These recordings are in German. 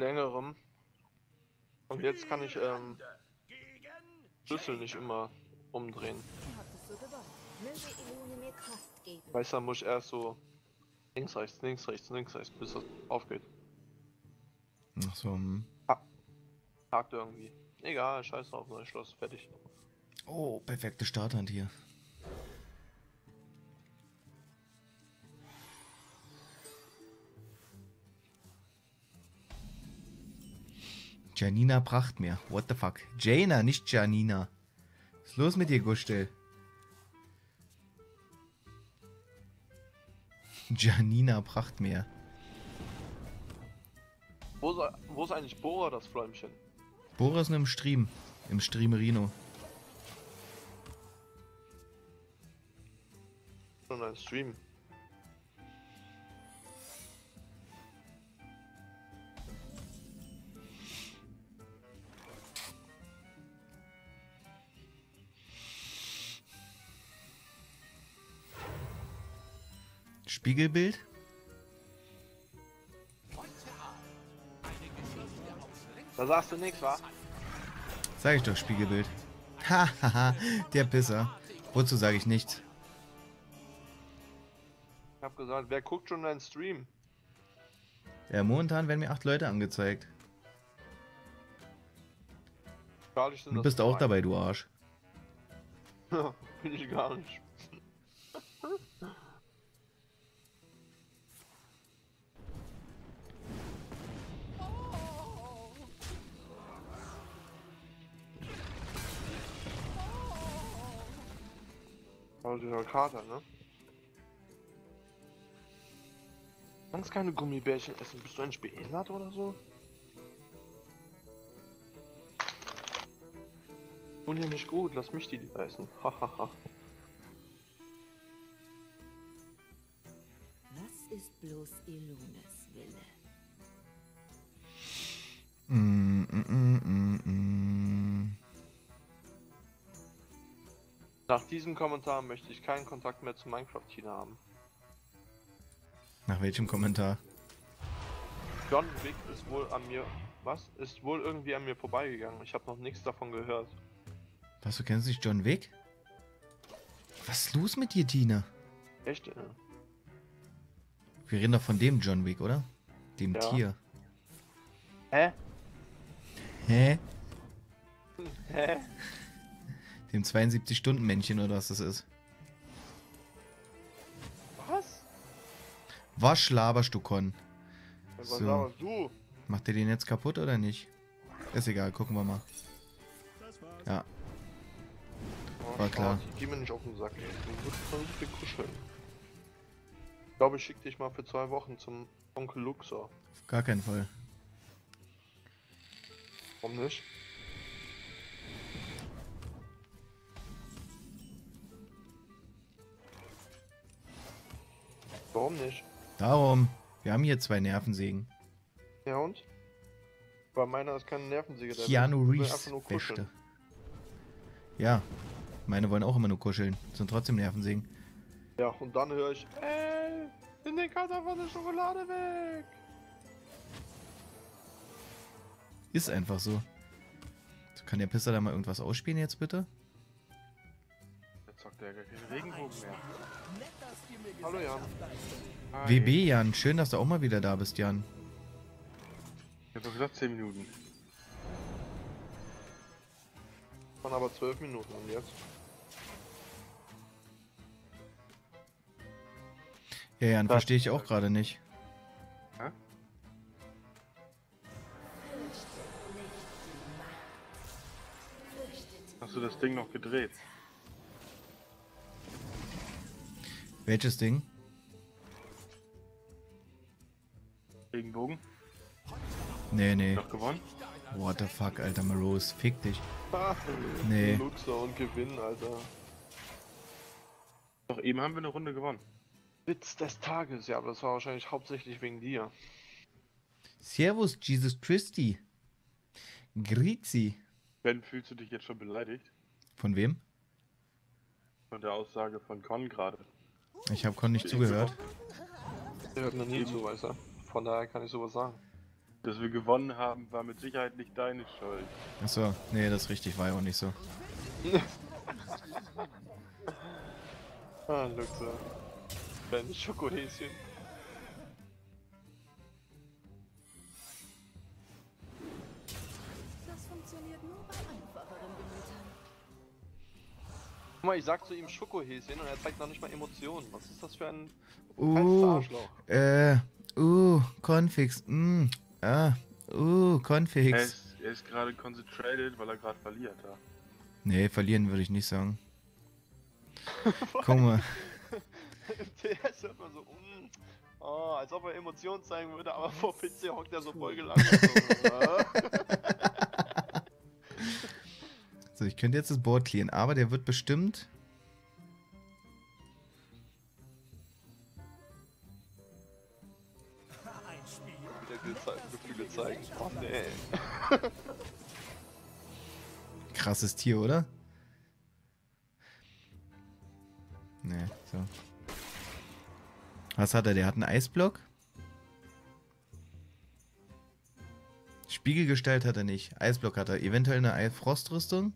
längerem. Und jetzt kann ich Schlüssel nicht immer umdrehen. Weißt du, dann muss ich erst so links, rechts, bis das aufgeht. Ach so, Hakt irgendwie. Egal, scheiß drauf, neues Schloss, fertig. Oh, perfekte Starthand hier. Janina bracht mir. What the fuck? Jaina, nicht Janina. Was ist los mit dir, Gustel? Janina bracht mir. Wo ist eigentlich Bora, das Fläumchen? Bora ist nur im Stream. Im Streamerino. Schon ein Stream. Spiegelbild? Da sagst du nichts, wa? Sag ich doch, Spiegelbild. Hahaha, der Pisser. Wozu sage ich nichts? Ich hab gesagt, wer guckt schon deinen Stream? Ja, momentan werden mir 8 Leute angezeigt. Du bist auch dabei, du Arsch. Bin ich gar nicht. Dieser Kater, ne? Kannst keine Gummibärchen essen, bist du ein behindert oder so? Tun dir nicht gut, lass mich die essen. Hahaha. Was ist bloß Ilunes Wille? Nach diesem Kommentar möchte ich keinen Kontakt mehr zu Minecraft-Tina haben. Nach welchem Kommentar? John Wick ist wohl an mir... Was? Ist wohl irgendwie an mir vorbeigegangen. Ich habe noch nichts davon gehört. Was, du kennst nicht John Wick? Was ist los mit dir, Tina? Echt? Ja. Wir reden doch von dem John Wick, oder? Dem ja. Tier. Hä? Hä? Hä? Dem 72-Stunden-Männchen oder was das ist. Was? Was laberst du, Con? Was so. Laberst du? Macht ihr den jetzt kaputt oder nicht? Ist egal, gucken wir mal. Ja. Oh, war klar. Geh mir nicht auf den Sack, ey. Du musst mich kuscheln. Ich glaube, ich schicke dich mal für 2 Wochen zum Onkel Luxor. Auf gar keinen Fall. Warum nicht? Warum nicht? Darum. Wir haben hier 2 Nervensägen. Ja und? Bei meiner ist keine Nervensäge. Keanu Reeves Beste. Ja. Meine wollen auch immer nur kuscheln. Sind trotzdem Nervensägen. Ja, und dann höre ich, ey, nimm den Kater von der Schokolade weg. Ist einfach so. Kann der Pisser da mal irgendwas ausspielen jetzt bitte? Jetzt sagt der gar keinen Regenbogen mehr. Hallo Jan. Hi. WB Jan, schön, dass du auch mal wieder da bist, Jan. Ich hab doch gesagt 10 Minuten. Waren aber 12 Minuten und jetzt? Ja, Jan, verstehe ich auch gerade nicht. Hä? Hast du das Ding noch gedreht? Welches Ding? Regenbogen? Nee, nee. Noch gewonnen? What the fuck, Alter, Marose, fick dich. Nee. Luxor und gewinnen, Alter. Doch, eben haben wir eine Runde gewonnen. Witz des Tages, ja, aber das war wahrscheinlich hauptsächlich wegen dir. Servus, Jesus Christi. Grizi. Ben, fühlst du dich jetzt schon beleidigt? Von wem? Von der Aussage von Con gerade. Ich habe Con nicht zugehört. Der hört mir nie zu, weißt du. Von daher kann ich sowas sagen. Dass wir gewonnen haben, war mit Sicherheit nicht deine Schuld. Achso, nee, das ist richtig, war ja auch nicht so. Ah, Luxor. Kleines Schokohäschen. Das funktioniert nur bei einfacheren Gemütern. Guck mal, ich sag zu ihm Schokohäschen und er zeigt noch nicht mal Emotionen. Was ist das für ein... Arschloch? Confix, Confix. Er ist gerade concentrated, weil er gerade verliert, ja. Nee, verlieren würde ich nicht sagen. Guck mal. Im TS hört man so, oh, als ob er Emotionen zeigen würde, aber vor PC hockt er so voll gelangweilt. So, ich könnte jetzt das Board clearen, aber der wird bestimmt... Gefühle zeigen. Oh, nee. Krasses Tier, oder? Nee, so. Was hat er? Der hat einen Eisblock? Spiegelgestalt hat er nicht. Eisblock hat er. Eventuell eine Frostrüstung?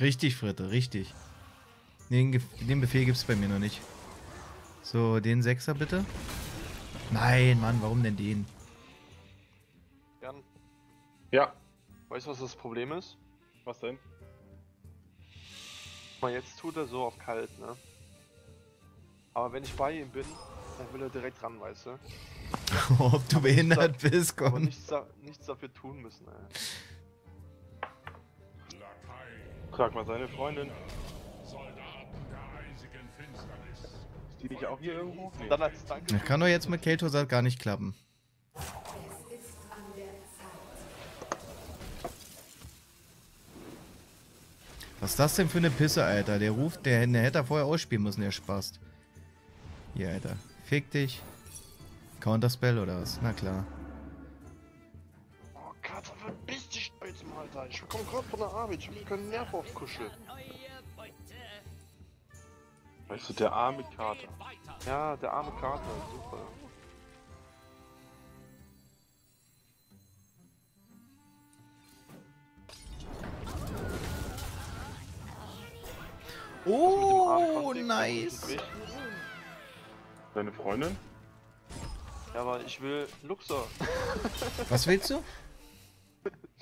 Richtig, Fritte, richtig. Den Befehl gibt es bei mir noch nicht. So, den Sechser bitte. Nein, Mann, warum denn den? Jan. Ja. Weißt du, was das Problem ist? Was denn? Guck mal, jetzt tut er so auf kalt, ne? Aber wenn ich bei ihm bin, dann will er direkt ran, weißt du? Ob du behindert bist, komm. Aber nichts dafür tun müssen, ey. Frag mal seine Freundin. Die ich auch hier irgendwo? Nee. Dann als Danke. Das kann doch jetzt mit Kel'Thuzad gar nicht klappen. Was ist das denn für eine Pisse, Alter? Der ruft, der hätte er vorher ausspielen müssen, der Spast. Hier, Alter. Fick dich. Counterspell oder was? Na klar. Oh, Katze, verpiss dich jetzt mal, Alter. Ich komme gerade von der Arbeit. Ich will keinen Nerv aufkuscheln. Weißt du, der arme Kater. Ja, der arme Kater, super. Oh, nice! Deine Freundin? Ja, aber ich will Luxor. Was willst du?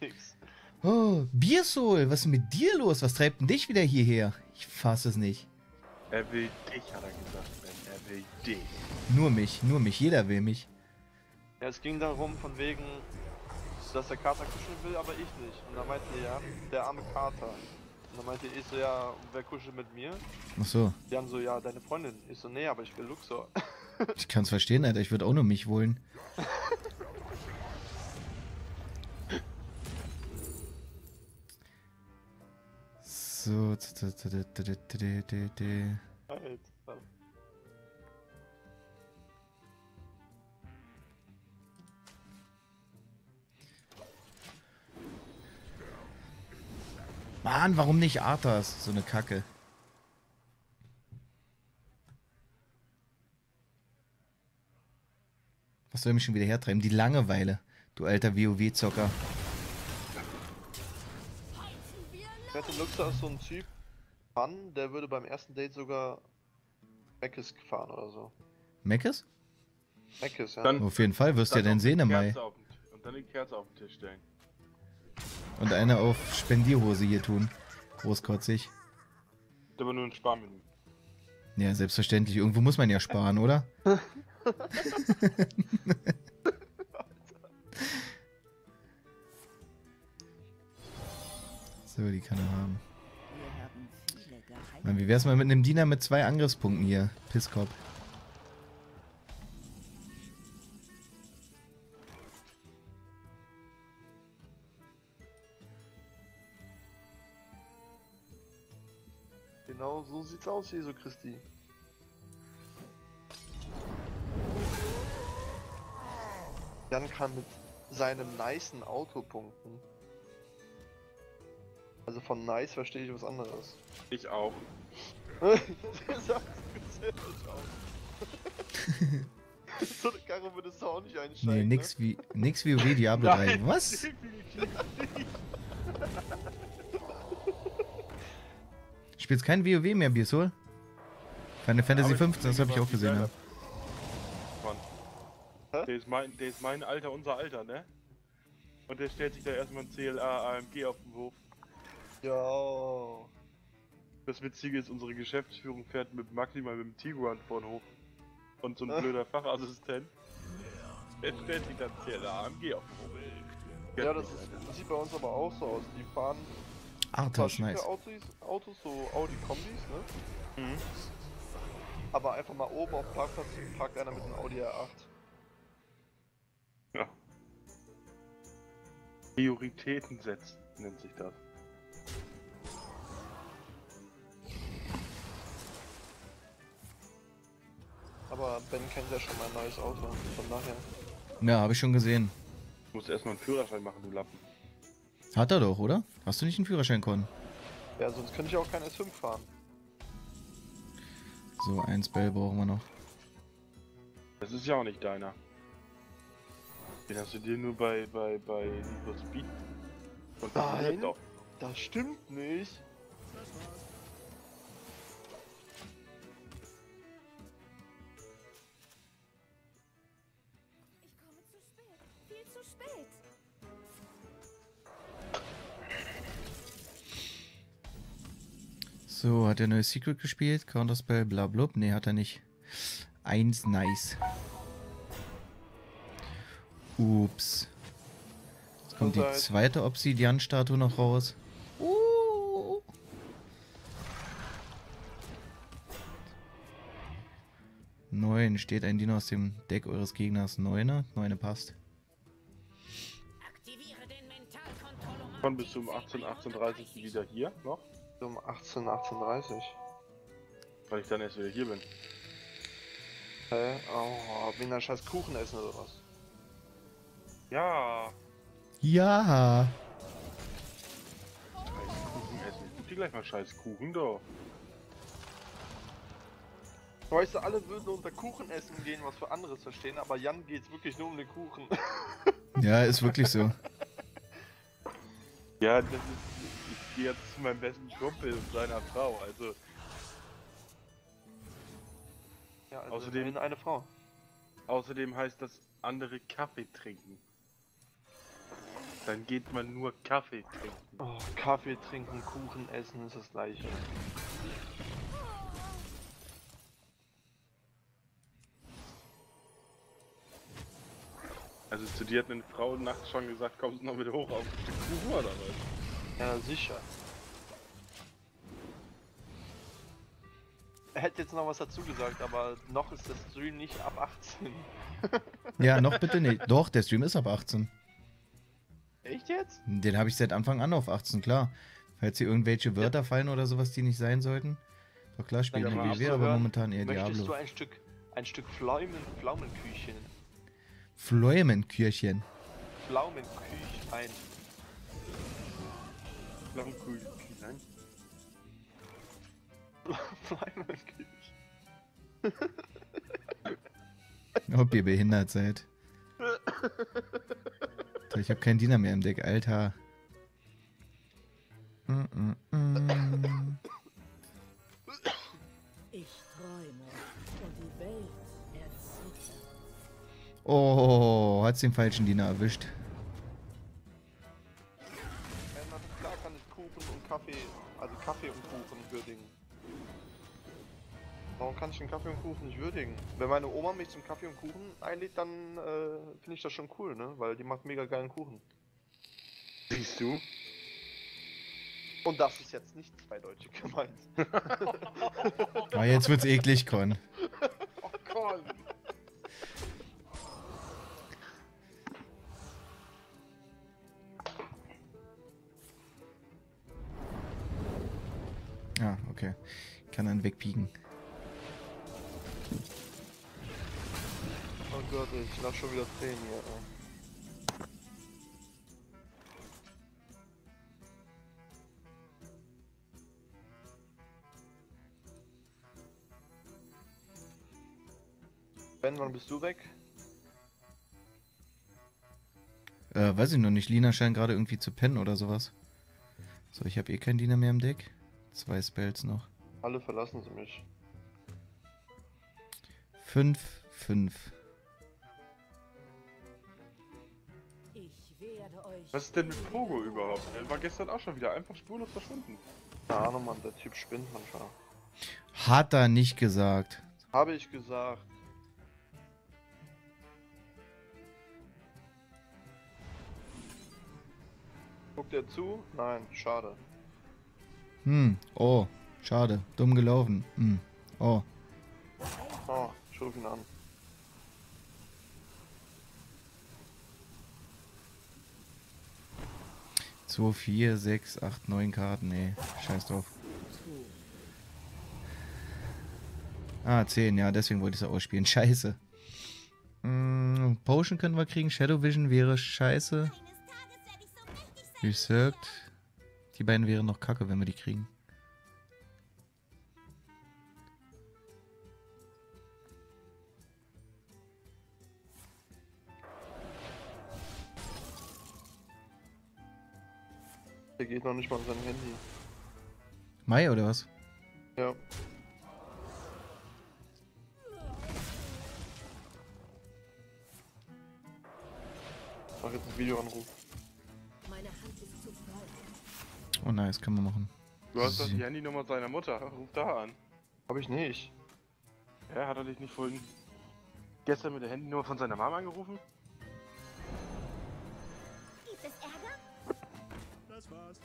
Nix. Oh, Biersoul, was ist mit dir los? Was treibt denn dich wieder hierher? Ich fasse es nicht. Er will dich, hat er gesagt, er will dich. Nur mich, jeder will mich. Ja, es ging darum, von wegen, dass der Kater kuscheln will, aber ich nicht. Und da meinte er, ja, der arme Kater. Und da meinte ich so, ja, wer kuschelt mit mir? Ach so. Die haben so, ja, deine Freundin. Ich so, nee, aber ich will Luxor. Ich kann's verstehen, Alter, ich würde auch nur mich wollen. So, Mann, warum nicht Arthas? So eine Kacke. Was soll mich schon wieder hertreiben? Die Langeweile, du alter WoW-Zocker. Ich wette, Luxor ist so ein Typ, Mann, der würde beim ersten Date sogar Meckes fahren oder so. Meckes? Meckes, ja. Dann, auf jeden Fall wirst du ja dann sehen im Mai. Und dann die Kerze auf den Tisch stellen. Und eine auf Spendierhose hier tun. Großkotzig. Aber nur ein Sparmenü. Ja, selbstverständlich. Irgendwo muss man ja sparen, oder? Die kann er haben. Man, wie wär's mal mit einem Diener mit 2 Angriffspunkten hier? Pisskopf. Genau so sieht's aus, Jesu Christi. Jan kann mit seinem nicen Auto punkten. Also von nice verstehe ich was anderes. Ich auch. So eine Karre würde es auch nicht einsteigen. Nee, nix, ne? Nix wie WoW Diablo 3. Was? Spielst kein WoW mehr, Biesol? Keine Fantasy 15, das habe ich auch gesehen. Ja. Der ist mein Alter, unser Alter, ne? Und der stellt sich da erstmal ein CLA AMG auf den Hof. Ja. Das Witzige ist, unsere Geschäftsführung fährt mit maximal mit dem Tiguan vor den Hof. Und so ein blöder Fachassistent. Der stellt sich dann CLA AMG auf den Hof. Ja, das sieht bei uns aber auch so aus. Die fahren Arthas, nice. Autos, so Audi-Kombis, ne? Mhm. Aber einfach mal oben auf dem Parkplatz parkt einer mit einem Audi R8. Ja. Prioritäten setzen, nennt sich das. Aber Ben kennt ja schon mein neues Auto, von daher. Ja, habe ich schon gesehen. Du musst erstmal einen Führerschein machen, du Lappen. Hat er doch, oder? Hast du nicht einen Führerschein, Con? Ja, sonst könnte ich auch kein S5 fahren. So, ein Spell brauchen wir noch. Das ist ja auch nicht deiner. Den hast du dir nur bei Lido Speed. Und nein, das stimmt nicht. So, hat er eine Secret gespielt? Counterspell, blablub. Ne, hat er nicht. Eins, nice. Ups. Jetzt kommt die zweite Obsidian-Statue noch raus. Neun. Steht ein Dino aus dem Deck eures Gegners. Neuner. Neune passt. Komm bis zum 18:30 wieder hier noch. Um 18:30. Weil ich dann erst wieder hier bin. Hä? Oh, bin da scheiß Kuchen essen oder was? Ja. Ja. Scheiß Kuchen essen. Ich guck dir gleich mal scheiß Kuchen, doch. Weißt du, alle würden unter Kuchen essen gehen, was für anderes verstehen, aber Jan geht's wirklich nur um den Kuchen. Ja, ist wirklich so. Ja, das ist... jetzt zu meinem besten Kumpel und seiner Frau, also... Ja, also außerdem eine Frau. Außerdem heißt das andere Kaffee trinken. Dann geht man nur Kaffee trinken. Oh, Kaffee trinken, Kuchen essen ist das gleiche. Also zu dir hat eine Frau nachts schon gesagt, kommst du noch mit hoch auf ein Stück Kuchen oder was? Ja, sicher. Er hätte jetzt noch was dazu gesagt, aber noch ist der Stream nicht ab 18. Ja, noch bitte nicht. Doch, der Stream ist ab 18. Echt jetzt? Den habe ich seit Anfang an auf 18, klar. Falls hier irgendwelche Wörter fallen oder sowas, die nicht sein sollten. Doch klar, spielen wir WoW, aber momentan eher Diablo. Möchtest du ein Stück Pflaumenküchen? Pflaumenküchen. Pflaumenküchen. Nein. Ob ihr behindert seid. Ich habe keinen Diener mehr im Deck, Alter. Ich träume und die Welt erzittert. Oh, hat's den falschen Diener erwischt. Also Kaffee und Kuchen würdigen. Warum kann ich den Kaffee und Kuchen nicht würdigen? Wenn meine Oma mich zum Kaffee und Kuchen einlädt, dann finde ich das schon cool, ne? Weil die macht mega geilen Kuchen. Siehst du? Und das ist jetzt nicht zweideutig gemeint. Oh, jetzt wird's eklig, Con. Oh, Con. Ah, okay. Kann dann wegpieken. Oh Gott, ich lach schon wieder 10 hier. Ben, wann bist du weg? Weiß ich noch nicht. Lina scheint gerade irgendwie zu pennen oder sowas. So, ich habe eh keinen Diener mehr im Deck. 2 Spells noch. Alle verlassen sie mich. 5, 5. Was ist denn mit Pogo überhaupt? Er war gestern auch schon wieder einfach spurlos verschwunden. Keine Ahnung, Mann, der Typ spinnt manchmal. Hat er nicht gesagt. Habe ich gesagt. Guckt er zu? Nein, schade. Hm, oh, schade. Dumm gelaufen. Hm, oh. Oh, ich ruf ihn an. So, 4, 6, 8, 9 Karten, ey. Scheiß drauf. 10, ja, deswegen wollte ich es ausspielen. Scheiße. Potion können wir kriegen. Shadow Vision wäre scheiße. Resurged. Die beiden wären noch kacke, wenn wir die kriegen. Der geht noch nicht mal an sein Handy. Mai oder was? Ja. Ich mach jetzt einen Videoanruf. Oh nice, kann man machen. Du hast doch die Handynummer seiner Mutter, ruf da an. Hab ich nicht. Ja, hat er dich nicht vorhin gestern mit der Handynummer von seiner Mama angerufen? Gibt es Ärger? Das war's.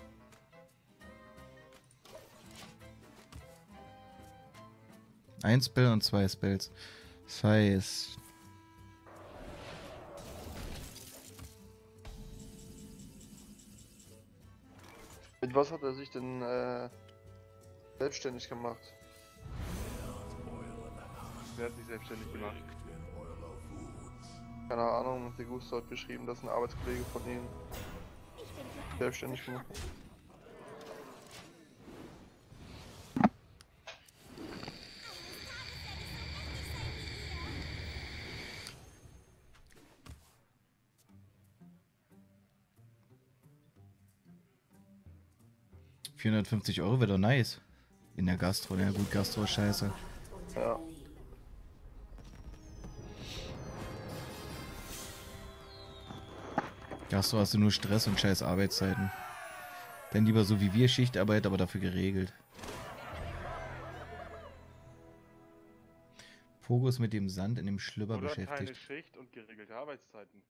Ein Spell und 2 Spells. Das heißt... Mit was hat er sich denn selbstständig gemacht? Wer hat sich selbstständig gemacht? Keine Ahnung, der Gusto hat geschrieben, dass ein Arbeitskollege von ihm selbstständig gemacht hat. €450 wäre doch nice. In der Gastro, ja gut, Gastro ist scheiße. Ja. Gastro hast du nur Stress und scheiß Arbeitszeiten. Dann lieber so wie wir Schichtarbeit, aber dafür geregelt. Pogo ist mit dem Sand in dem Schlüpper beschäftigt. Keine Schicht und geregelte Arbeitszeiten.